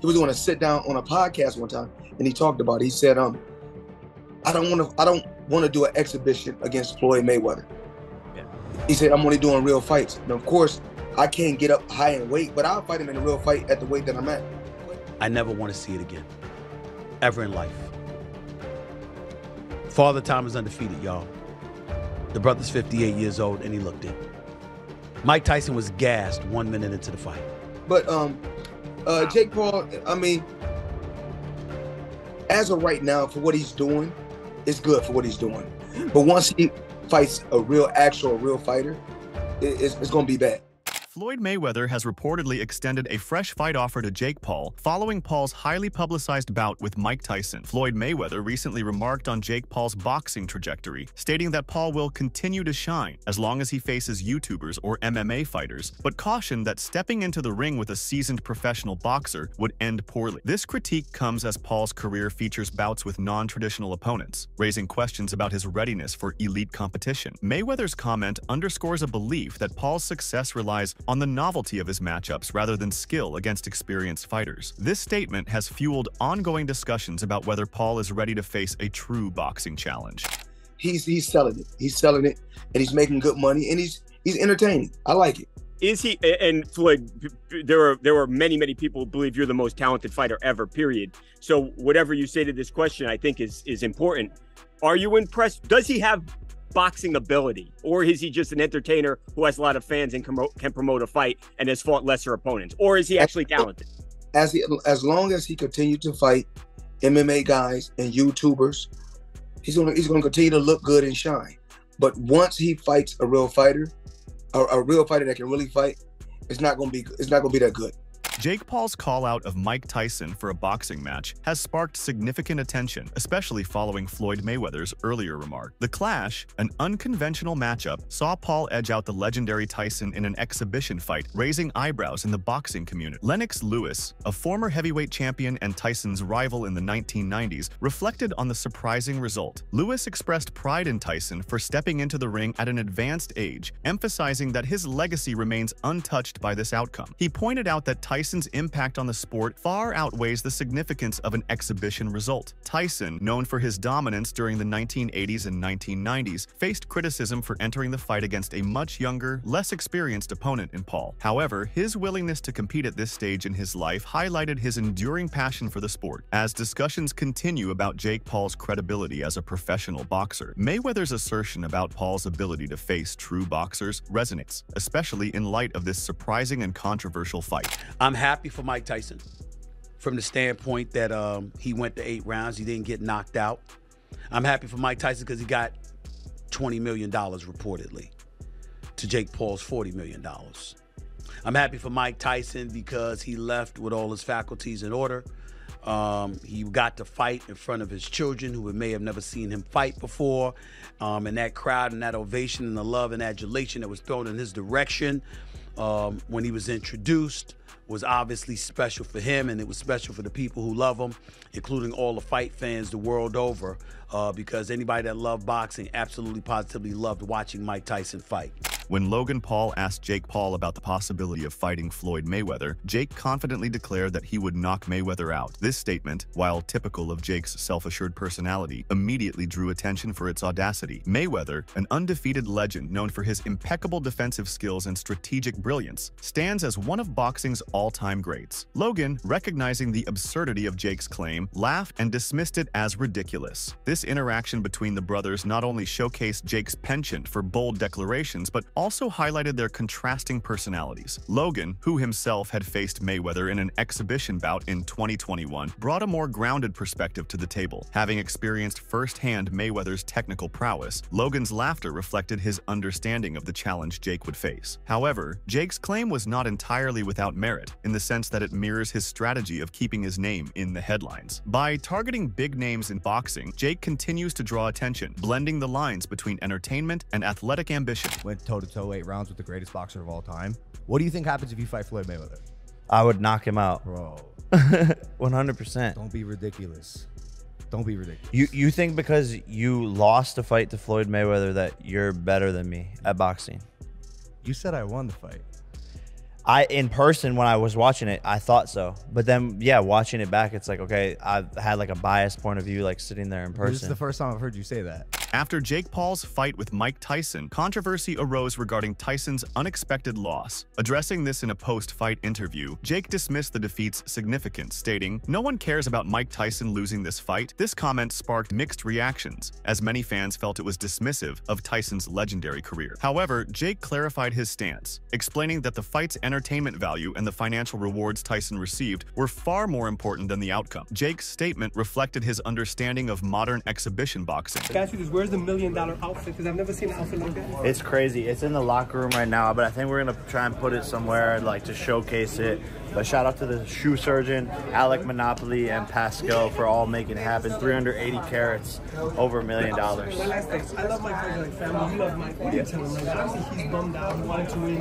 He was on a sit down on a podcast one time, and he talked about it. He said, I don't want to do an exhibition against Floyd Mayweather. Yeah. He said, I'm only doing real fights. And of course, I can't get up high in weight, but I'll fight him in a real fight at the weight that I'm at. I never want to see it again, ever in life. Father Time is undefeated, y'all. The brother's 58 years old, and he looked it. Mike Tyson was gassed 1 minute into the fight. But Jake Paul, I mean, as of right now, for what he's doing, it's good for what he's doing. But once he fights a real, real fighter, it's going to be bad. Floyd Mayweather has reportedly extended a fresh fight offer to Jake Paul following Paul's highly publicized bout with Mike Tyson. Floyd Mayweather recently remarked on Jake Paul's boxing trajectory, stating that Paul will continue to shine as long as he faces YouTubers or MMA fighters, but cautioned that stepping into the ring with a seasoned professional boxer would end poorly. This critique comes as Paul's career features bouts with non-traditional opponents, raising questions about his readiness for elite competition. Mayweather's comment underscores a belief that Paul's success relies on the novelty of his matchups rather than skill against experienced fighters. This statement has fueled ongoing discussions about whether Paul is ready to face a true boxing challenge. He's selling it. He's selling it, and he's making good money, and he's entertaining. I like it. Is he? And Floyd, there were many people who believe you're the most talented fighter ever. Period. So whatever you say to this question, I think is important. Are you impressed? Does he have boxing ability, or is he just an entertainer who has a lot of fans and can promote a fight and has fought lesser opponents, or is he actually talented? As long as he continues to fight MMA guys and YouTubers, he's gonna continue to look good and shine. But once he fights a real fighter, a real fighter that can really fight, it's not gonna be that good. Jake Paul's call-out of Mike Tyson for a boxing match has sparked significant attention, especially following Floyd Mayweather's earlier remark. The clash, an unconventional matchup, saw Paul edge out the legendary Tyson in an exhibition fight, raising eyebrows in the boxing community. Lennox Lewis, a former heavyweight champion and Tyson's rival in the 1990s, reflected on the surprising result. Lewis expressed pride in Tyson for stepping into the ring at an advanced age, emphasizing that his legacy remains untouched by this outcome. He pointed out that Tyson's impact on the sport far outweighs the significance of an exhibition result. Tyson, known for his dominance during the 1980s and 1990s, faced criticism for entering the fight against a much younger, less experienced opponent in Paul. However, his willingness to compete at this stage in his life highlighted his enduring passion for the sport. As discussions continue about Jake Paul's credibility as a professional boxer, Mayweather's assertion about Paul's ability to face true boxers resonates, especially in light of this surprising and controversial fight. I'm happy for Mike Tyson from the standpoint that he went to 8 rounds. He didn't get knocked out. I'm happy for Mike Tyson because he got $20 million reportedly to Jake Paul's $40 million. I'm happy for Mike Tyson because he left with all his faculties in order. He got to fight in front of his children who may have never seen him fight before. And that crowd and that ovation and the love and adulation that was thrown in his direction when he was introduced was obviously special for him, and it was special for the people who love him, including all the fight fans the world over, because anybody that loved boxing absolutely positively loved watching Mike Tyson fight. When Logan Paul asked Jake Paul about the possibility of fighting Floyd Mayweather, Jake confidently declared that he would knock Mayweather out. This statement, while typical of Jake's self-assured personality, immediately drew attention for its audacity. Mayweather, an undefeated legend known for his impeccable defensive skills and strategic brilliance, stands as one of boxing's all-time greats. Logan, recognizing the absurdity of Jake's claim, laughed and dismissed it as ridiculous. This interaction between the brothers not only showcased Jake's penchant for bold declarations, but also highlighted their contrasting personalities. Logan, who himself had faced Mayweather in an exhibition bout in 2021, brought a more grounded perspective to the table. Having experienced firsthand Mayweather's technical prowess, Logan's laughter reflected his understanding of the challenge Jake would face. However, Jake's claim was not entirely without merit, in the sense that it mirrors his strategy of keeping his name in the headlines. By targeting big names in boxing, Jake continues to draw attention, blending the lines between entertainment and athletic ambition. Went toe-to-toe 8 rounds with the greatest boxer of all time. What do you think happens if you fight Floyd Mayweather? I would knock him out. Bro. 100%. Don't be ridiculous. Don't be ridiculous. You think because you lost a fight to Floyd Mayweather that you're better than me at boxing? You said I won the fight. in person when I was watching it, I thought so. But then, yeah, watching it back, it's like, okay, I had like a biased point of view, like sitting there in person. This is the first time I've heard you say that. After Jake Paul's fight with Mike Tyson, controversy arose regarding Tyson's unexpected loss. Addressing this in a post-fight interview, Jake dismissed the defeat's significance, stating, "No one cares about Mike Tyson losing this fight." This comment sparked mixed reactions, as many fans felt it was dismissive of Tyson's legendary career. However, Jake clarified his stance, explaining that the fight's entertainment value and the financial rewards Tyson received were far more important than the outcome. Jake's statement reflected his understanding of modern exhibition boxing. Where's the $1 million outfit? Because I've never seen an outfit like that. It's crazy. It's in the locker room right now, but I think we're going to try and put it somewhere like to showcase it. But shout out to the shoe surgeon, Alec Monopoly, and Pasco for all making it happen. 380 carats, over $1 million. One last thing. I love my like family. You love Mike. What are you telling me? Obviously, he's bummed out. He wanted to win.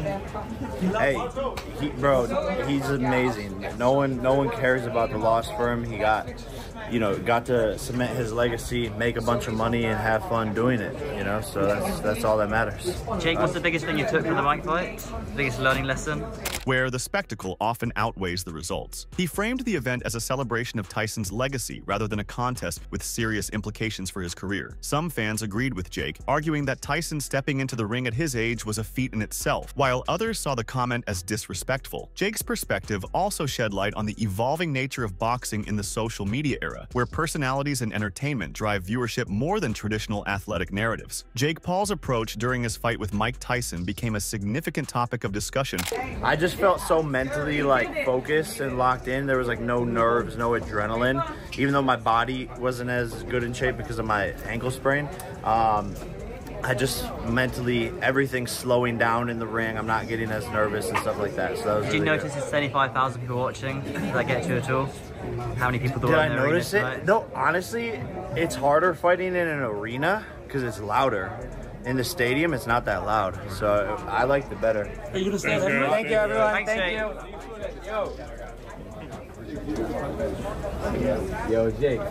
Hey, bro, he's amazing. No one cares about the loss for him. He got to cement his legacy, make a bunch of money, and have fun doing it. You know, so that's all that matters. Jake, what's the biggest thing you took from the Mike fight? Biggest learning lesson? Where the spectacle often outweighs the results. He framed the event as a celebration of Tyson's legacy rather than a contest with serious implications for his career. Some fans agreed with Jake, arguing that Tyson stepping into the ring at his age was a feat in itself, while others saw the comment as disrespectful. Jake's perspective also shed light on the evolving nature of boxing in the social media era, where personalities and entertainment drive viewership more than traditional athletic narratives. Jake Paul's approach during his fight with Mike Tyson became a significant topic of discussion. I just felt so mentally like focused and locked in. There was like no nerves, no adrenaline, even though my body wasn't as good in shape because of my ankle sprain. I just mentally, everything's slowing down in the ring. I'm not getting as nervous and stuff like that. So that was really Did you notice it's 75,000 people watching? Did that get you at all? How many people did I notice it? Tonight? No, honestly, it's harder fighting in an arena because it's louder. In the stadium, it's not that loud, so I like the better. Are you gonna stay? Thank you, everyone. Thank you. Yo, Jake.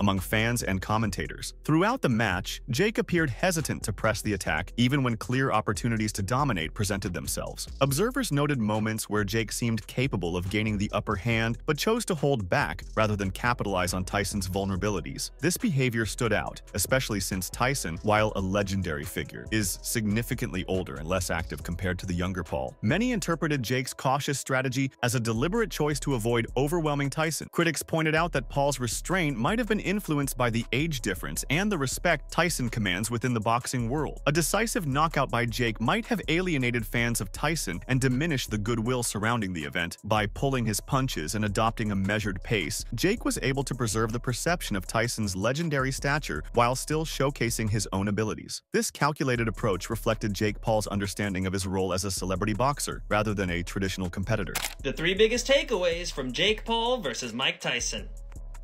Among fans and commentators, throughout the match, Jake appeared hesitant to press the attack, even when clear opportunities to dominate presented themselves. Observers noted moments where Jake seemed capable of gaining the upper hand, but chose to hold back rather than capitalize on Tyson's vulnerabilities. This behavior stood out, especially since Tyson, while a legendary figure, is significantly older and less active compared to the younger Paul. Many interpreted Jake's cautious strategy as a deliberate choice to avoid overwhelming Tyson. Critics pointed out that Paul's restraint might have been influenced by the age difference and the respect Tyson commands within the boxing world. A decisive knockout by Jake might have alienated fans of Tyson and diminished the goodwill surrounding the event. By pulling his punches and adopting a measured pace, Jake was able to preserve the perception of Tyson's legendary stature while still showcasing his own abilities. This calculated approach reflected Jake Paul's understanding of his role as a celebrity boxer rather than a traditional competitor. The three biggest takeaways from Jake Paul versus Mike Tyson.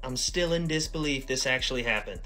I'm still in disbelief this actually happened.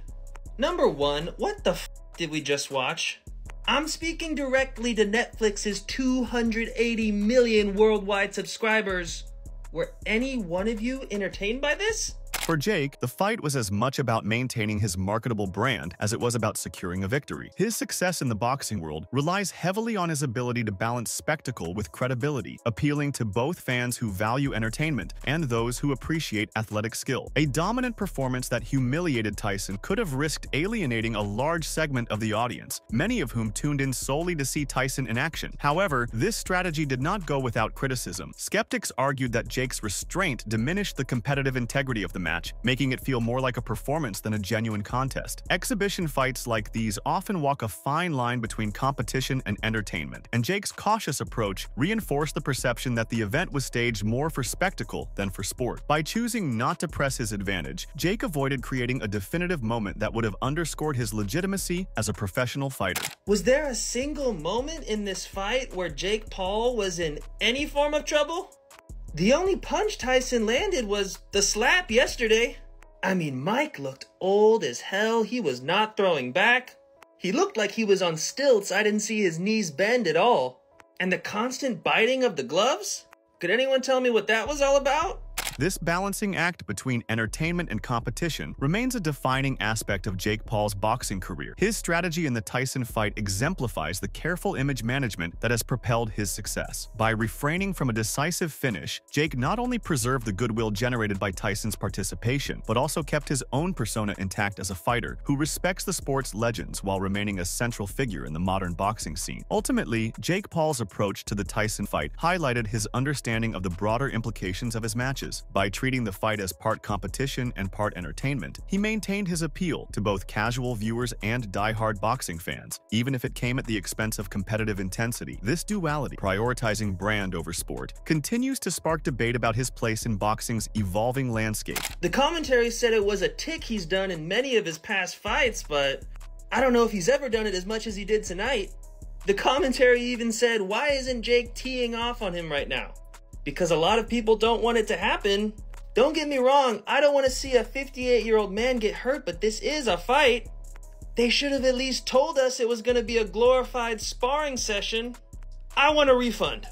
Number one, what the f did we just watch? I'm speaking directly to Netflix's 280 million worldwide subscribers. Were any one of you entertained by this? For Jake, the fight was as much about maintaining his marketable brand as it was about securing a victory. His success in the boxing world relies heavily on his ability to balance spectacle with credibility, appealing to both fans who value entertainment and those who appreciate athletic skill. A dominant performance that humiliated Tyson could have risked alienating a large segment of the audience, many of whom tuned in solely to see Tyson in action. However, this strategy did not go without criticism. Skeptics argued that Jake's restraint diminished the competitive integrity of the match, making it feel more like a performance than a genuine contest. Exhibition fights like these often walk a fine line between competition and entertainment, and Jake's cautious approach reinforced the perception that the event was staged more for spectacle than for sport. By choosing not to press his advantage, Jake avoided creating a definitive moment that would have underscored his legitimacy as a professional fighter. Was there a single moment in this fight where Jake Paul was in any form of trouble? The only punch Tyson landed was the slap yesterday. I mean, Mike looked old as hell. He was not throwing back. He looked like he was on stilts. I didn't see his knees bend at all. And the constant biting of the gloves? Could anyone tell me what that was all about? This balancing act between entertainment and competition remains a defining aspect of Jake Paul's boxing career. His strategy in the Tyson fight exemplifies the careful image management that has propelled his success. By refraining from a decisive finish, Jake not only preserved the goodwill generated by Tyson's participation, but also kept his own persona intact as a fighter who respects the sport's legends while remaining a central figure in the modern boxing scene. Ultimately, Jake Paul's approach to the Tyson fight highlighted his understanding of the broader implications of his matches. By treating the fight as part competition and part entertainment, he maintained his appeal to both casual viewers and die-hard boxing fans, even if it came at the expense of competitive intensity. This duality, prioritizing brand over sport, continues to spark debate about his place in boxing's evolving landscape. The commentary said it was a tick he's done in many of his past fights, but I don't know if he's ever done it as much as he did tonight. The commentary even said, "Why isn't Jake teeing off on him right now?" Because a lot of people don't want it to happen. Don't get me wrong, I don't want to see a 58-year-old man get hurt, but this is a fight. They should have at least told us it was going to be a glorified sparring session. I want a refund.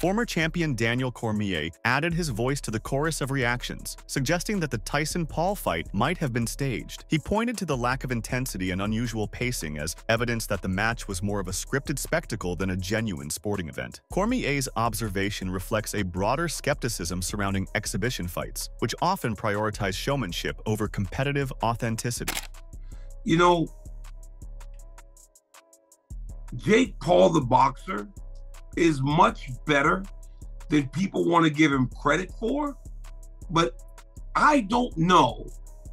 Former champion Daniel Cormier added his voice to the chorus of reactions, suggesting that the Tyson-Paul fight might have been staged. He pointed to the lack of intensity and unusual pacing as evidence that the match was more of a scripted spectacle than a genuine sporting event. Cormier's observation reflects a broader skepticism surrounding exhibition fights, which often prioritize showmanship over competitive authenticity. You know, Jake Paul, the boxer, is much better than people want to give him credit for, but I don't know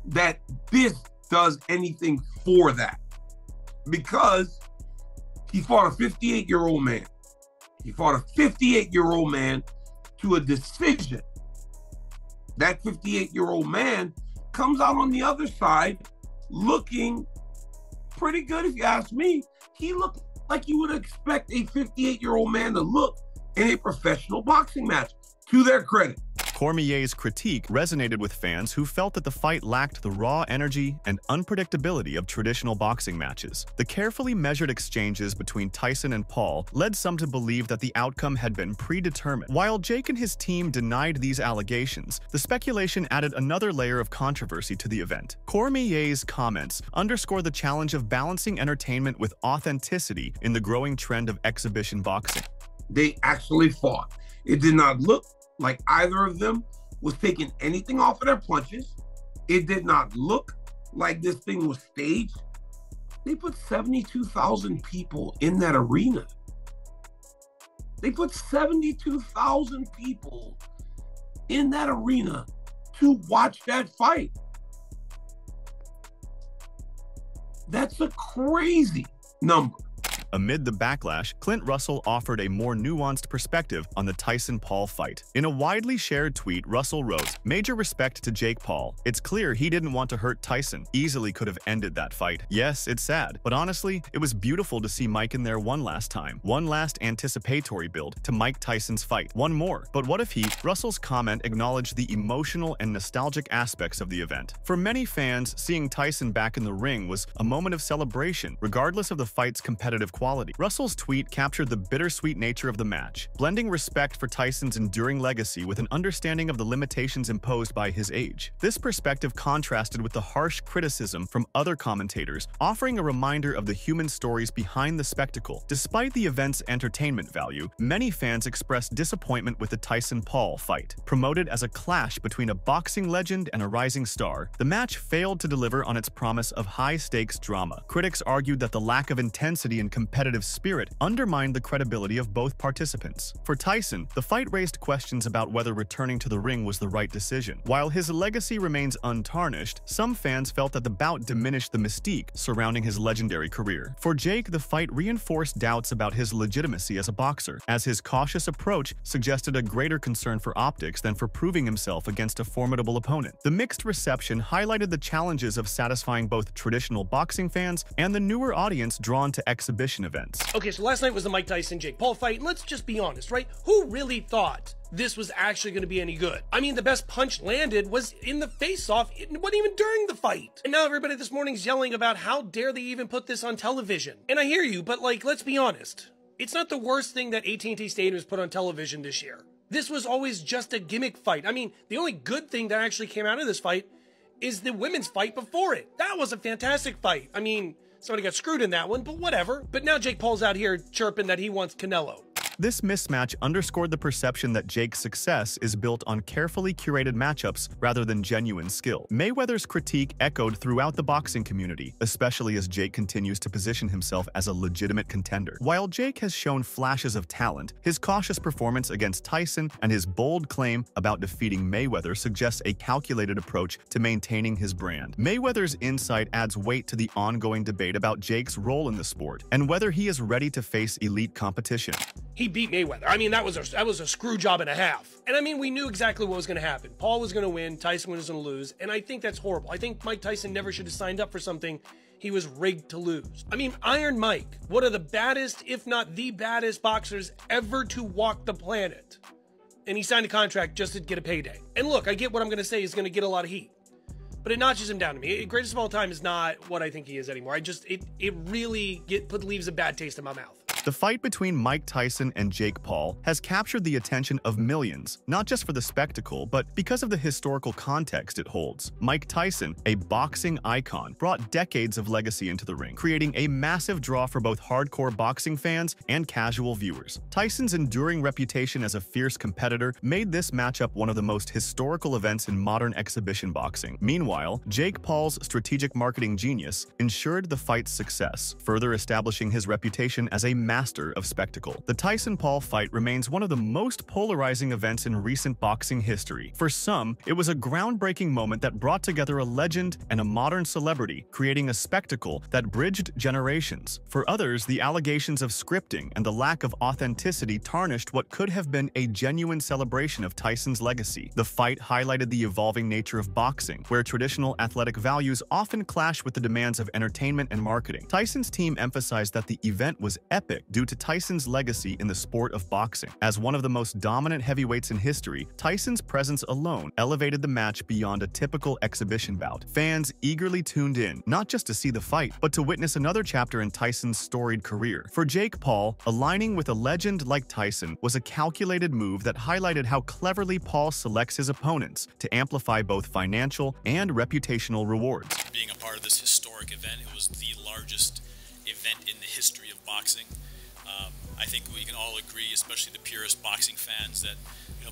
that this does anything for that, because he fought a 58-year-old man. He fought a 58-year-old man to a decision. That 58-year-old man comes out on the other side looking pretty good, if you ask me. He looked like you would expect a 58-year-old man to look in a professional boxing match, to their credit. Cormier's critique resonated with fans who felt that the fight lacked the raw energy and unpredictability of traditional boxing matches. The carefully measured exchanges between Tyson and Paul led some to believe that the outcome had been predetermined. While Jake and his team denied these allegations, the speculation added another layer of controversy to the event. Cormier's comments underscore the challenge of balancing entertainment with authenticity in the growing trend of exhibition boxing. They actually fought. It did not look like either of them was taking anything off of their punches. It did not look like this thing was staged. They put 72,000 people in that arena. They put 72,000 people in that arena to watch that fight. That's a crazy number. Amid the backlash, Clint Russell offered a more nuanced perspective on the Tyson-Paul fight. In a widely shared tweet, Russell wrote, "Major respect to Jake Paul. It's clear he didn't want to hurt Tyson. Easily could have ended that fight. Yes, it's sad, but honestly, it was beautiful to see Mike in there one last time. One last anticipatory build to Mike Tyson's fight. One more. But what if he?" Russell's comment acknowledged the emotional and nostalgic aspects of the event. For many fans, seeing Tyson back in the ring was a moment of celebration, regardless of the fight's competitive quality. Russell's tweet captured the bittersweet nature of the match, blending respect for Tyson's enduring legacy with an understanding of the limitations imposed by his age. This perspective contrasted with the harsh criticism from other commentators, offering a reminder of the human stories behind the spectacle. Despite the event's entertainment value, many fans expressed disappointment with the Tyson-Paul fight. Promoted as a clash between a boxing legend and a rising star, the match failed to deliver on its promise of high-stakes drama. Critics argued that the lack of intensity and competitive spirit undermined the credibility of both participants. For Tyson, the fight raised questions about whether returning to the ring was the right decision. While his legacy remains untarnished, some fans felt that the bout diminished the mystique surrounding his legendary career. For Jake, the fight reinforced doubts about his legitimacy as a boxer, as his cautious approach suggested a greater concern for optics than for proving himself against a formidable opponent. The mixed reception highlighted the challenges of satisfying both traditional boxing fans and the newer audience drawn to exhibition events. Okay, so last night was the Mike Tyson-Jake Paul fight, and let's just be honest, right? Who really thought this was actually going to be any good? I mean, the best punch landed was in the face-off. It wasn't even during the fight. And now everybody this morning's yelling about how dare they even put this on television. And I hear you, but like, let's be honest. It's not the worst thing that AT&T Stadium has put on television this year. This was always just a gimmick fight. I mean, the only good thing that actually came out of this fight is the women's fight before it. That was a fantastic fight. I mean, somebody got screwed in that one, but whatever. But now Jake Paul's out here chirping that he wants Canelo. This mismatch underscored the perception that Jake's success is built on carefully curated matchups rather than genuine skill. Mayweather's critique echoed throughout the boxing community, especially as Jake continues to position himself as a legitimate contender. While Jake has shown flashes of talent, his cautious performance against Tyson and his bold claim about defeating Mayweather suggests a calculated approach to maintaining his brand. Mayweather's insight adds weight to the ongoing debate about Jake's role in the sport and whether he is ready to face elite competition. He beat Mayweather. I mean, that was a screw job and a half. And I mean, we knew exactly what was going to happen. Paul was going to win, Tyson was going to lose, and I think that's horrible. I think Mike Tyson never should have signed up for something he was rigged to lose. I mean, Iron Mike, one of the baddest, if not the baddest boxers ever to walk the planet. And he signed a contract just to get a payday. And look, I get what I'm going to say is going to get a lot of heat, but it notches him down to me. Greatest of all time is not what I think he is anymore. It really leaves a bad taste in my mouth. The fight between Mike Tyson and Jake Paul has captured the attention of millions, not just for the spectacle, but because of the historical context it holds. Mike Tyson, a boxing icon, brought decades of legacy into the ring, creating a massive draw for both hardcore boxing fans and casual viewers. Tyson's enduring reputation as a fierce competitor made this matchup one of the most historical events in modern exhibition boxing. Meanwhile, Jake Paul's strategic marketing genius ensured the fight's success, further establishing his reputation as a master of spectacle. The Tyson-Paul fight remains one of the most polarizing events in recent boxing history. For some, it was a groundbreaking moment that brought together a legend and a modern celebrity, creating a spectacle that bridged generations. For others, the allegations of scripting and the lack of authenticity tarnished what could have been a genuine celebration of Tyson's legacy. The fight highlighted the evolving nature of boxing, where traditional athletic values often clash with the demands of entertainment and marketing. Tyson's team emphasized that the event was epic due to Tyson's legacy in the sport of boxing. As one of the most dominant heavyweights in history, Tyson's presence alone elevated the match beyond a typical exhibition bout. Fans eagerly tuned in, not just to see the fight, but to witness another chapter in Tyson's storied career. For Jake Paul, aligning with a legend like Tyson was a calculated move that highlighted how cleverly Paul selects his opponents to amplify both financial and reputational rewards. Being a part of this historic event, it was the largest event in the history of boxing. I think we can all agree, especially the purest boxing fans, that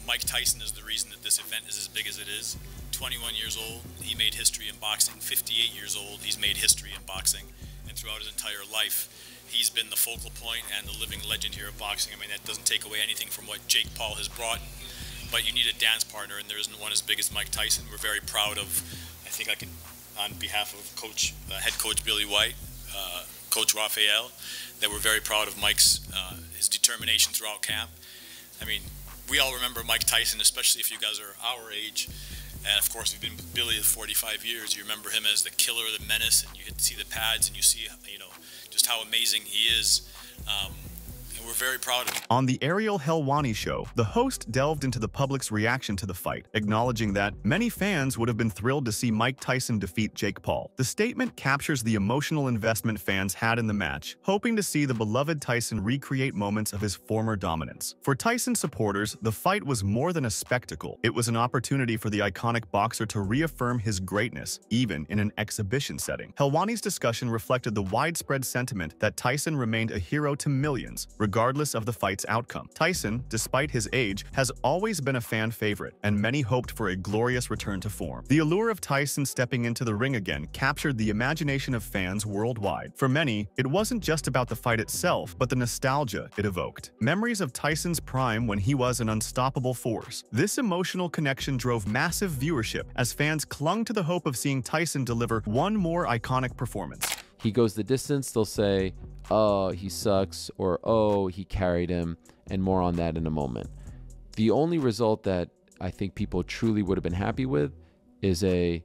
Mike Tyson is the reason that this event is as big as it is. 21 years old, he made history in boxing. 58 years old, he's made history in boxing. And throughout his entire life, he's been the focal point and the living legend here of boxing. I mean, that doesn't take away anything from what Jake Paul has brought, but you need a dance partner, and there isn't one as big as Mike Tyson. We're very proud of, I think I can, on behalf of head coach Billy White, Coach Raphael, that we're very proud of Mike's his determination throughout camp. I mean, we all remember Mike Tyson, especially if you guys are our age. And of course, we've been with Billy for 45 years. You remember him as the killer, the menace, and you get to see the pads and you see, just how amazing he is. We're very proud of it. On the Ariel Helwani show, the host delved into the public's reaction to the fight, acknowledging that many fans would have been thrilled to see Mike Tyson defeat Jake Paul. The statement captures the emotional investment fans had in the match, hoping to see the beloved Tyson recreate moments of his former dominance. For Tyson supporters, the fight was more than a spectacle. It was an opportunity for the iconic boxer to reaffirm his greatness, even in an exhibition setting. Helwani's discussion reflected the widespread sentiment that Tyson remained a hero to millions, regardless of the fight's outcome. Tyson, despite his age, has always been a fan favorite, and many hoped for a glorious return to form. The allure of Tyson stepping into the ring again captured the imagination of fans worldwide. For many, it wasn't just about the fight itself, but the nostalgia it evoked. Memories of Tyson's prime when he was an unstoppable force. This emotional connection drove massive viewership as fans clung to the hope of seeing Tyson deliver one more iconic performance. He goes the distance, they'll say, "Oh, he sucks," or "Oh, he carried him," and more on that in a moment. The only result that I think people truly would have been happy with is a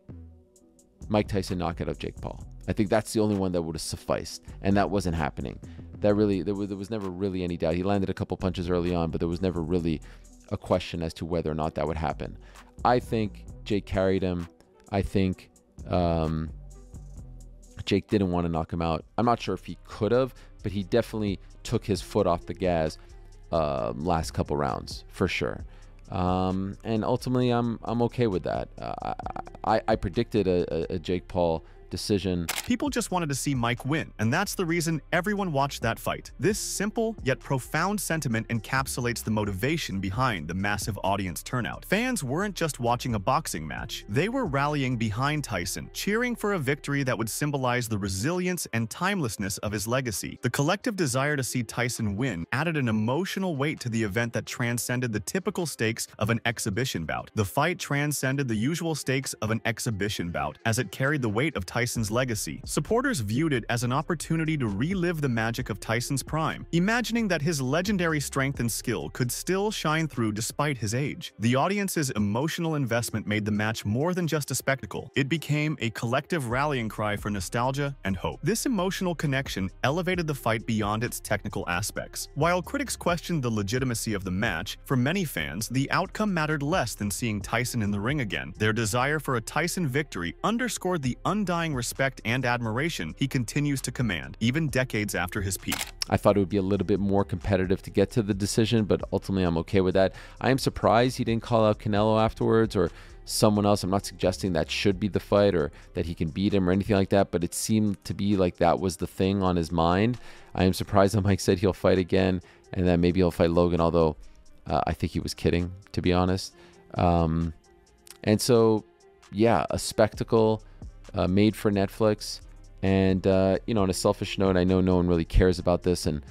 Mike Tyson knockout of Jake Paul. I think that's the only one that would have sufficed, and that wasn't happening. That really, there was never really any doubt. He landed a couple punches early on, but there was never really a question as to whether or not that would happen. I think Jake carried him. I think Jake didn't want to knock him out. I'm not sure if he could have, but he definitely took his foot off the gas last couple rounds, for sure. And ultimately, I'm okay with that. I predicted a Jake Paul decision. People just wanted to see Mike win, and that's the reason everyone watched that fight. This simple yet profound sentiment encapsulates the motivation behind the massive audience turnout. Fans weren't just watching a boxing match. They were rallying behind Tyson, cheering for a victory that would symbolize the resilience and timelessness of his legacy. The collective desire to see Tyson win added an emotional weight to the event that transcended the typical stakes of an exhibition bout. The fight transcended the usual stakes of an exhibition bout, as it carried the weight of Tyson's legacy. Supporters viewed it as an opportunity to relive the magic of Tyson's prime, imagining that his legendary strength and skill could still shine through despite his age. The audience's emotional investment made the match more than just a spectacle. It became a collective rallying cry for nostalgia and hope. This emotional connection elevated the fight beyond its technical aspects. While critics questioned the legitimacy of the match, for many fans, the outcome mattered less than seeing Tyson in the ring again. Their desire for a Tyson victory underscored the undying respect and admiration he continues to command, even decades after his peak. I thought it would be a little bit more competitive to get to the decision, but ultimately I'm okay with that. I am surprised he didn't call out Canelo afterwards or someone else. I'm not suggesting that should be the fight or that he can beat him or anything like that, but it seemed to be like that was the thing on his mind. I am surprised that Mike said he'll fight again and that maybe he'll fight Logan, although I think he was kidding, to be honest. And so, yeah, a spectacle made for Netflix. And you know, on a selfish note, I know no one really cares about this, and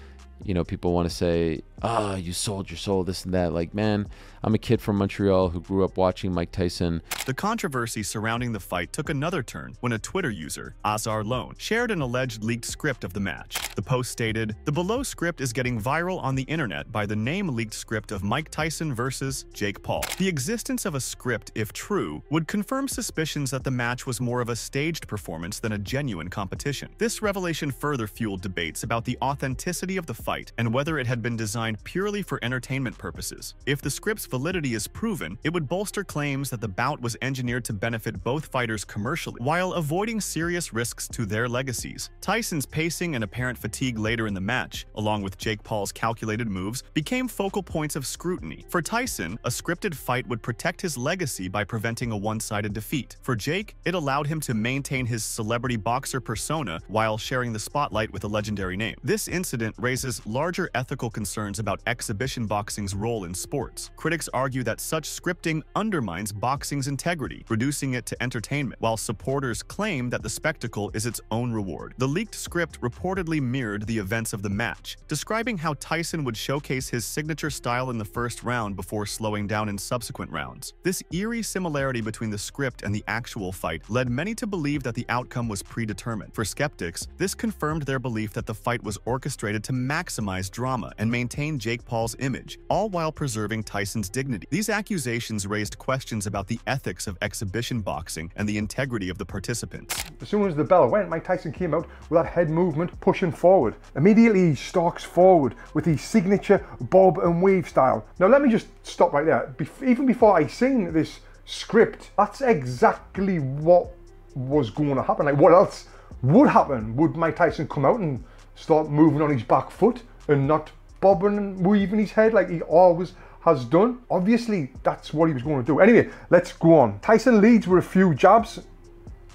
you know, people want to say, ah, you sold your soul, this and that. Like, man, I'm a kid from Montreal who grew up watching Mike Tyson. The controversy surrounding the fight took another turn when a Twitter user, Azar Lone, shared an alleged leaked script of the match. The post stated, "The below script is getting viral on the internet by the name leaked script of Mike Tyson versus Jake Paul. The existence of a script, if true, would confirm suspicions that the match was more of a staged performance than a genuine competition." This revelation further fueled debates about the authenticity of the fight and whether it had been designed purely for entertainment purposes. If the script's validity is proven, it would bolster claims that the bout was engineered to benefit both fighters commercially, while avoiding serious risks to their legacies. Tyson's pacing and apparent fatigue later in the match, along with Jake Paul's calculated moves, became focal points of scrutiny. For Tyson, a scripted fight would protect his legacy by preventing a one-sided defeat. For Jake, it allowed him to maintain his celebrity boxer persona while sharing the spotlight with a legendary name. This incident raises larger ethical concerns about exhibition boxing's role in sports. Critics argue that such scripting undermines boxing's integrity, reducing it to entertainment, while supporters claim that the spectacle is its own reward. The leaked script reportedly mirrored the events of the match, describing how Tyson would showcase his signature style in the first round before slowing down in subsequent rounds. This eerie similarity between the script and the actual fight led many to believe that the outcome was predetermined. For skeptics, this confirmed their belief that the fight was orchestrated to maximize drama and maintain Jake Paul's image, all while preserving Tyson's dignity. These accusations raised questions about the ethics of exhibition boxing and the integrity of the participants. As soon as the bell went, Mike Tyson came out with that head movement, pushing forward. Immediately he stalks forward with his signature bob and weave style. Now let me just stop right there. Even before I seen this script, that's exactly what was going to happen. Like, what else would happen? Would Mike Tyson come out and start moving on his back foot and not bobbing and weaving his head like he always has done? Obviously, that's what he was going to do. Anyway, let's go on. Tyson leads with a few jabs.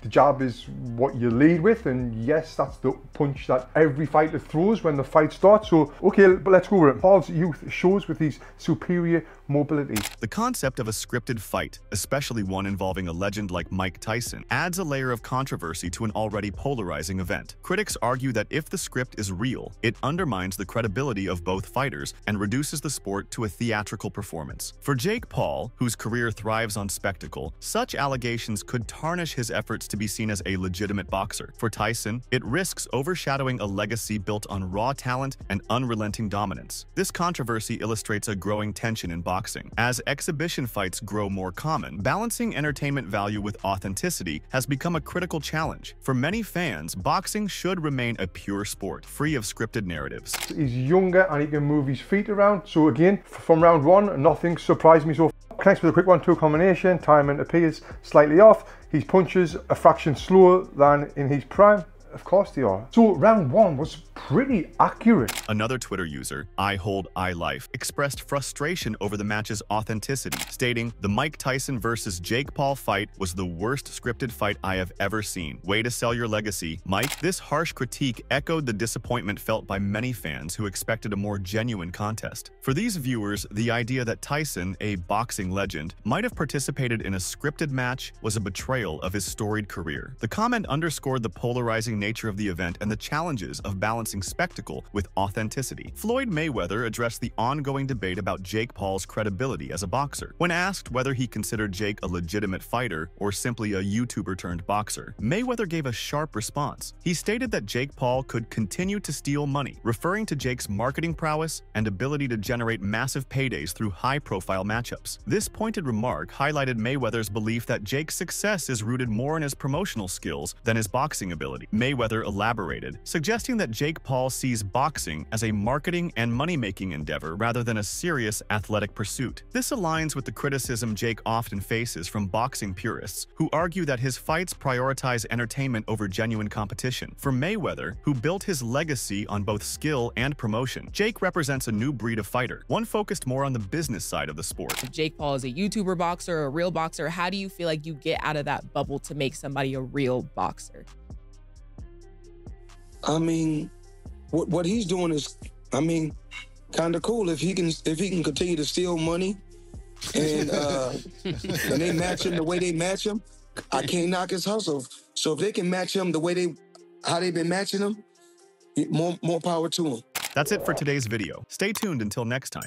The jab is what you lead with, and yes, that's the punch that every fighter throws when the fight starts. So, okay, but let's go over it. Paul's youth shows with his superior mobility. The concept of a scripted fight, especially one involving a legend like Mike Tyson, adds a layer of controversy to an already polarizing event. Critics argue that if the script is real, it undermines the credibility of both fighters and reduces the sport to a theatrical performance. For Jake Paul, whose career thrives on spectacle, such allegations could tarnish his efforts to be seen as a legitimate boxer. For Tyson, it risks overshadowing a legacy built on raw talent and unrelenting dominance. This controversy illustrates a growing tension in boxing. As exhibition fights grow more common, balancing entertainment value with authenticity has become a critical challenge. For many fans, boxing should remain a pure sport, free of scripted narratives. He's younger and he can move his feet around. So again, from round one, nothing surprised me so far. Connects with a quick 1-2 combination, timing appears slightly off. His punches a fraction slower than in his prime. Of course they are. So round one was pretty accurate. Another Twitter user, IHoldILife, expressed frustration over the match's authenticity, stating, "The Mike Tyson versus Jake Paul fight was the worst scripted fight I have ever seen. Way to sell your legacy, Mike." This harsh critique echoed the disappointment felt by many fans who expected a more genuine contest. For these viewers, the idea that Tyson, a boxing legend, might have participated in a scripted match was a betrayal of his storied career. The comment underscored the polarizing nature of the event and the challenges of balancing spectacle with authenticity. Floyd Mayweather addressed the ongoing debate about Jake Paul's credibility as a boxer. When asked whether he considered Jake a legitimate fighter or simply a YouTuber turned boxer, Mayweather gave a sharp response. He stated that Jake Paul could continue to steal money, referring to Jake's marketing prowess and ability to generate massive paydays through high-profile matchups. This pointed remark highlighted Mayweather's belief that Jake's success is rooted more in his promotional skills than his boxing ability. Mayweather elaborated, suggesting that Jake Paul sees boxing as a marketing and money-making endeavor rather than a serious athletic pursuit. This aligns with the criticism Jake often faces from boxing purists, who argue that his fights prioritize entertainment over genuine competition. For Mayweather, who built his legacy on both skill and promotion, Jake represents a new breed of fighter, one focused more on the business side of the sport. If Jake Paul is a YouTuber boxer, a real boxer, how do you feel like you get out of that bubble to make somebody a real boxer? I mean, what he's doing is, I mean, kind of cool. If he can continue to steal money and and they match him the way they match him, I can't knock his hustle. So if they can match him the way how they've been matching him, more power to him. That's it for today's video. Stay tuned until next time.